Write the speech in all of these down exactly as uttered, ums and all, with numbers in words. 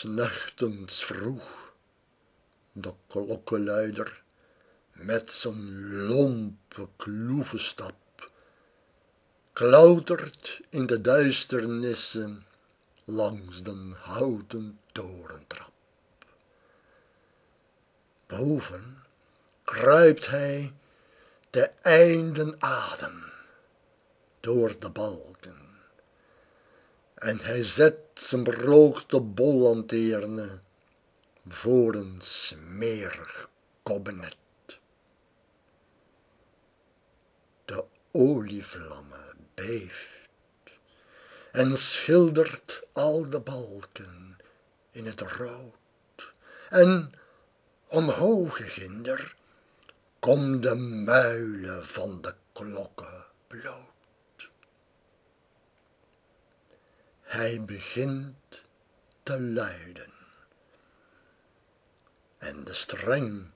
s'nachtens vroeg de klokkenluider met zijn lompe kloevenstap klautert in de duisternissen langs den houten torentrap. Boven kruipt hij te einden adem door de balken en hij zet zijn berookte bollanteerne voor een smerig kobbenet. De olievlamme beeft en schildert al de balken in het rood en omhoog ginder kom de muilen van de klokken bloot. Hij begint te luiden en de streng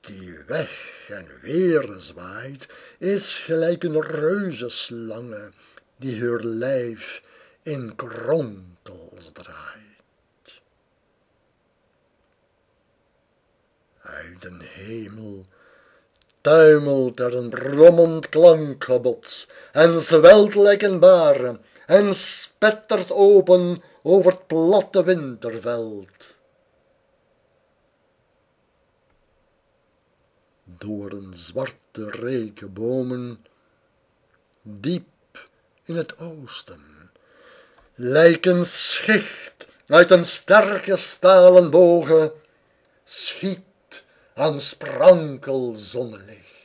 die weg en weer zwaait is gelijk een reuzenslange die haar lijf in kronkels draait. Uit den hemel tuimelt er een brommend klankgebots en zwelt lijk een bare en spettert open over het platte winterveld. Door een zwarte reeke bomen, diep in het oosten, lijk een schicht uit een sterke stalen boge schiet aan sprankel zonnelicht.